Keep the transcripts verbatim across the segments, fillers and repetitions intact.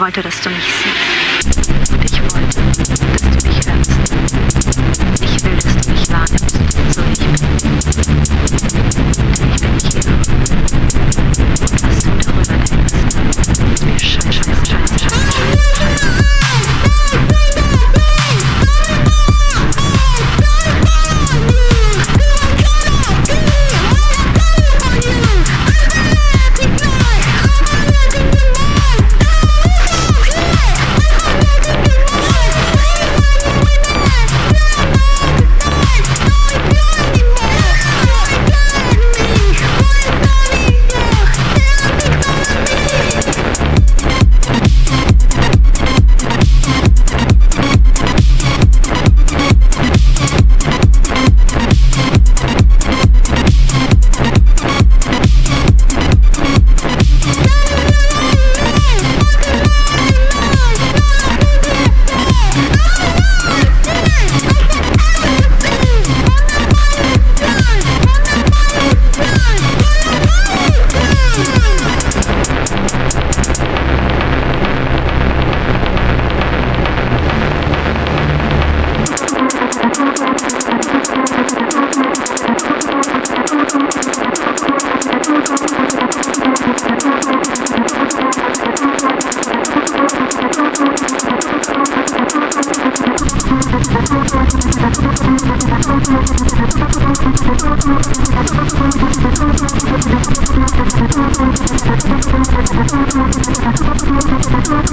Ich wollte, dass du mich siehst. Ich wollte, dass du mich hörst. Ich will, dass du mich wahrnimmst, so wie ich bin. Ich bin hier. Was du darüber denkst, ist mir scheiße, scheiße, scheiße, scheiße, scheiße.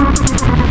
Thank you.